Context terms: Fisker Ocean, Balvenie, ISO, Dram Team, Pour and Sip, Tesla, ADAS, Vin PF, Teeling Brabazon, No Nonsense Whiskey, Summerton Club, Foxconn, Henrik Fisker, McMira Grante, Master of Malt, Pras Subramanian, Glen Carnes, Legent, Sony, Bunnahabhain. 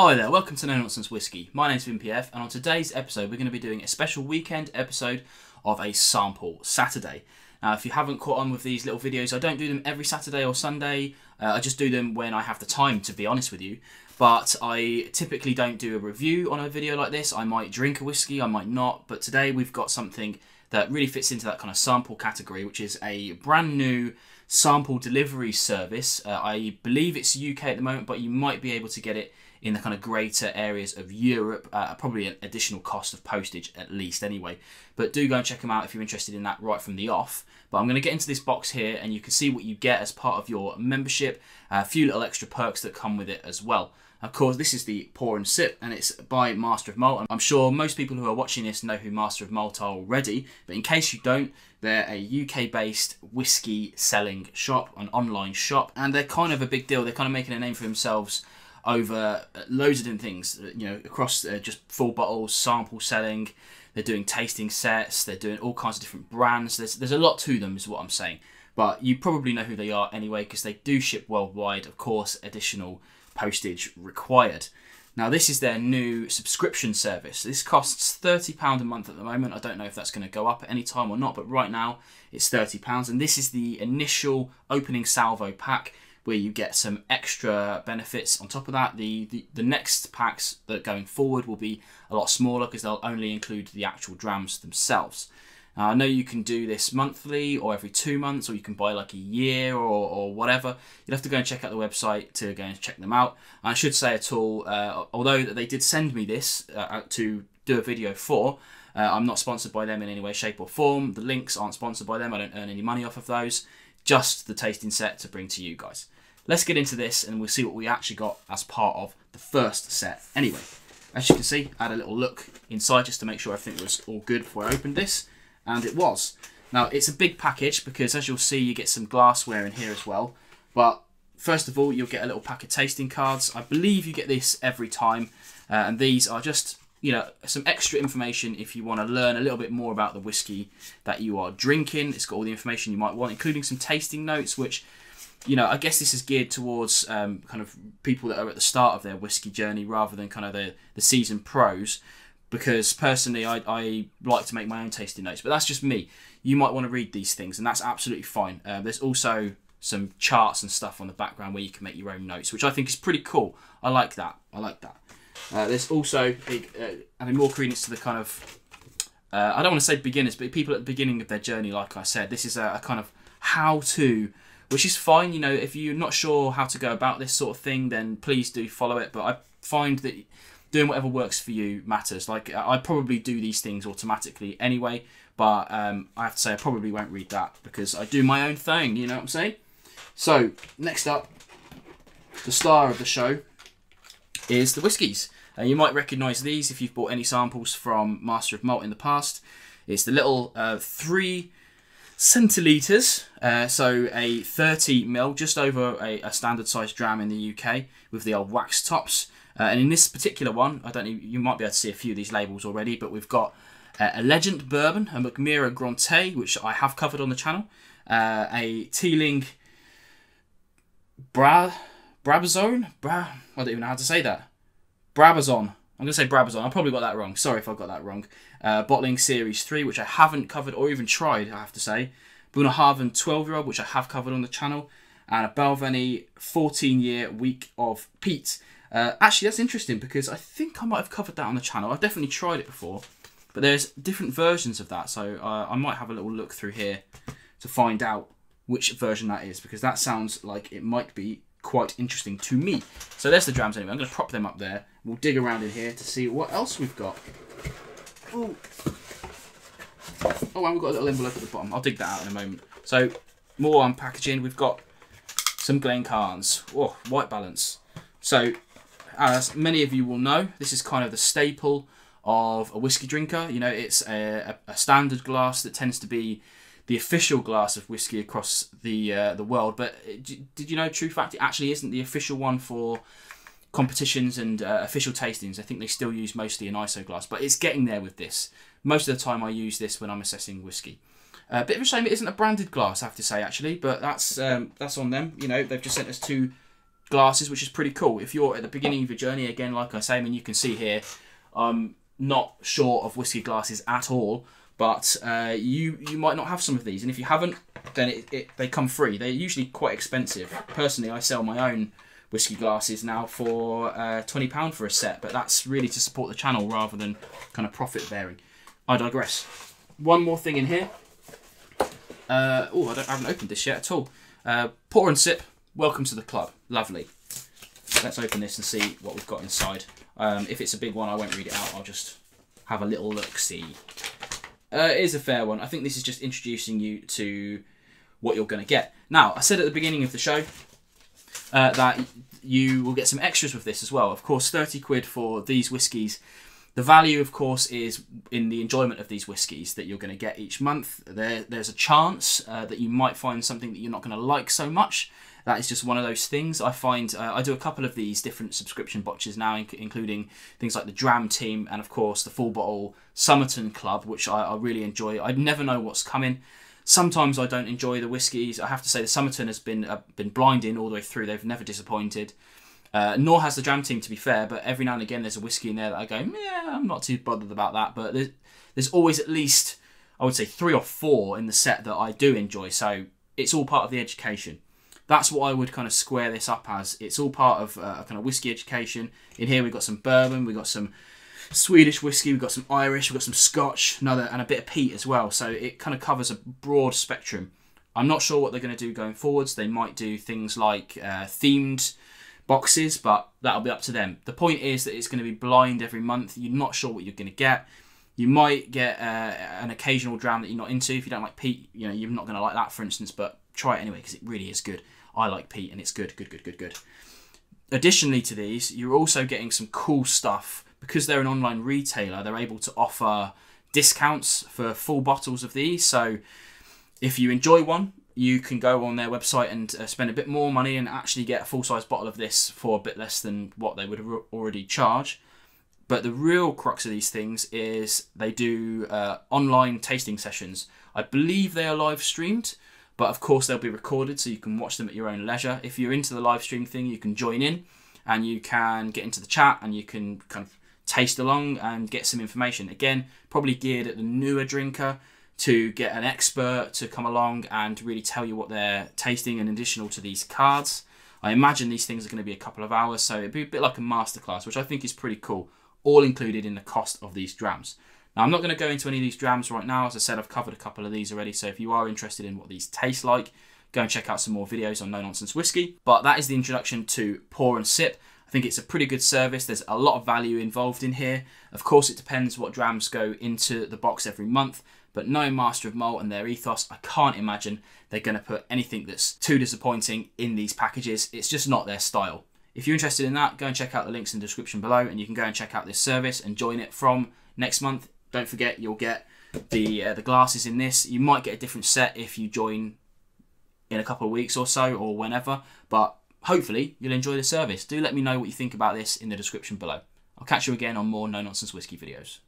Hi there, welcome to No Nonsense Whiskey. My name's Vin PF, and on today's episode we're going to be doing a special weekend episode of a sample Saturday. Now if you haven't caught on with these little videos, I don't do them every Saturday or Sunday, I just do them when I have the time, to be honest with you. But I typically don't do a review on a video like this. I might drink a whiskey, I might not, but today we've got something that really fits into that kind of sample category, which is a brand new sample delivery service. I believe it's UK at the moment, but you might be able to get it in the kind of greater areas of Europe, probably an additional cost of postage at least anyway. But do go and check them out if you're interested in that right from the off. But I'm going to get into this box here and you can see what you get as part of your membership, a few little extra perks that come with it as well. Of course, this is the Pour and Sip, and it's by Master of Malt. I'm sure most people who are watching this know who Master of Malt are already, but in case you don't, they're a UK-based whiskey selling shop, an online shop, and they're kind of a big deal. They're kind of making a name for themselves over loads of different things, you know, across just full bottles, sample selling. They're doing tasting sets, they're doing all kinds of different brands. There's a lot to them is what I'm saying, but you probably know who they are anyway because they do ship worldwide, of course, additional postage required. Now this is their new subscription service. This costs £30 a month at the moment. I don't know if that's going to go up at any time or not, but right now it's £30, and this is the initial opening salvo pack where you get some extra benefits on top of that. The next packs that are going forward will be a lot smaller because they'll only include the actual drams themselves. I know you can do this monthly or every 2 months, or you can buy like a year or whatever. You'll have to go and check out the website to go and check them out. And I should say at all, although they did send me this to do a video for, I'm not sponsored by them in any way, shape or form. The links aren't sponsored by them. I don't earn any money off of those. Just the tasting set to bring to you guys. Let's get into this and we'll see what we actually got as part of the first set. Anyway, as you can see, I had a little look inside just to make sure everything was all good before I opened this, and it was. Now, it's a big package because, as you'll see, you get some glassware in here as well. But first of all, you'll get a little pack of tasting cards. I believe you get this every time, and these are just, you know, some extra information if you want to learn a little bit more about the whiskey that you are drinking. It's got all the information you might want, including some tasting notes, which, you know, I guess this is geared towards kind of people that are at the start of their whiskey journey rather than kind of the seasoned pros, because personally I like to make my own tasting notes, but that's just me. You might want to read these things and that's absolutely fine. There's also some charts and stuff on the background where you can make your own notes, which I think is pretty cool. I like that. I like that. There's also adding more credence to the kind of, I don't want to say beginners, but people at the beginning of their journey, like I said. This is a kind of how-to, which is fine. You know, if you're not sure how to go about this sort of thing, then please do follow it. But I find that doing whatever works for you matters. Like, I probably do these things automatically anyway, but I have to say I probably won't read that because I do my own thing, you know what I'm saying? So, next up, the star of the show is the whiskies. You might recognise these if you've bought any samples from Master of Malt in the past. It's the little 3 centilitres, so a 30 ml, just over a standard size dram in the UK, with the old wax tops. And in this particular one, I don't know, you might be able to see a few of these labels already, but we've got a Legent bourbon, a McMira Grante, which I have covered on the channel, a Teeling Brabazon. I don't even know how to say that. Brabazon. I'm going to say Brabazon. I probably got that wrong. Sorry if I got that wrong. Bottling Series 3, which I haven't covered or even tried, I have to say. Bunnahabhain 12-year-old, which I have covered on the channel. And a Balvenie 14-year week of peat. Actually, that's interesting because I think I might have covered that on the channel. I've definitely tried it before. But there's different versions of that. So I might have a little look through here to find out which version that is. Because that sounds like it might be quite interesting to me. So there's the drams anyway. I'm going to prop them up there. We'll dig around in here to see what else we've got. Ooh. Oh, and we've got a little envelope at the bottom. I'll dig that out in a moment. So more unpackaging. We've got some Glen Carnes. Oh, white balance. So as many of you will know, this is kind of the staple of a whiskey drinker. You know, it's a standard glass that tends to be the official glass of whiskey across the world. But did you know, true fact, it actually isn't the official one for competitions and official tastings. I think they still use mostly an ISO glass, but it's getting there with this. Most of the time I use this when I'm assessing whiskey. A bit of a shame it isn't a branded glass, I have to say, actually, but that's on them. You know, they've just sent us two glasses, which is pretty cool. If you're at the beginning of your journey, again, like I say, I mean, you can see here, not short of whiskey glasses at all, but you might not have some of these. And if you haven't, then they come free. They're usually quite expensive. Personally, I sell my own whiskey glasses now for £20 for a set, but that's really to support the channel rather than kind of profit bearing. I digress. One more thing in here. I haven't opened this yet at all. Pour and Sip, welcome to the club. Lovely. Let's open this and see what we've got inside. If it's a big one, I won't read it out. I'll just have a little look-see. It is a fair one. I think this is just introducing you to what you're going to get. Now, I said at the beginning of the show that you will get some extras with this as well. Of course, 30 quid for these whiskies. The value, of course, is in the enjoyment of these whiskies that you're going to get each month. There's a chance that you might find something that you're not going to like so much. That is just one of those things. I find I do a couple of these different subscription boxes now, including things like the Dram Team and, of course, the full bottle Summerton Club, which I really enjoy. I never know what's coming. Sometimes I don't enjoy the whiskies. I have to say the Summerton has been blinding all the way through. They've never disappointed. Nor has the Dram Team, to be fair, but every now and again there's a whiskey in there that I go, yeah, I'm not too bothered about that. But there's always at least, I would say, 3 or 4 in the set that I do enjoy. So it's all part of the education. That's what I would kind of square this up as. It's all part of a kind of whiskey education. In here we've got some bourbon, we've got some Swedish whiskey, we've got some Irish, we've got some Scotch, and a bit of peat as well. So it kind of covers a broad spectrum. I'm not sure what they're going to do going forwards. They might do things like themed boxes, but that'll be up to them. The point is that it's going to be blind every month. You're not sure what you're going to get. You might get an occasional dram that you're not into. If you don't like peat, you know, you're not going to like that, for instance, but try it anyway because it really is good. I like peat and it's good. Additionally to these, you're also getting some cool stuff. Because they're an online retailer, they're able to offer discounts for full bottles of these. So if you enjoy one, you can go on their website and spend a bit more money and actually get a full-size bottle of this for a bit less than what they would already charge. But the real crux of these things is they do online tasting sessions. I believe they are live streamed. But of course, they'll be recorded, so you can watch them at your own leisure. If you're into the live stream thing, you can join in and you can get into the chat and you can kind of taste along and get some information. Again, probably geared at the newer drinker to get an expert to come along and really tell you what they're tasting and additional to these cards. I imagine these things are going to be a couple of hours, so it'd be a bit like a masterclass, which I think is pretty cool, all included in the cost of these drams. Now, I'm not going to go into any of these drams right now. As I said, I've covered a couple of these already. So if you are interested in what these taste like, go and check out some more videos on No Nonsense Whiskey. But that is the introduction to Pour and Sip. I think it's a pretty good service. There's a lot of value involved in here. Of course, it depends what drams go into the box every month. But knowing Master of Malt and their ethos, I can't imagine they're going to put anything that's too disappointing in these packages. It's just not their style. If you're interested in that, go and check out the links in the description below. And you can go and check out this service and join it from next month. Don't forget, you'll get the glasses in this. You might get a different set if you join in a couple of weeks or so or whenever. But hopefully, you'll enjoy the service. Do let me know what you think about this in the description below. I'll catch you again on more No Nonsense Whiskey videos.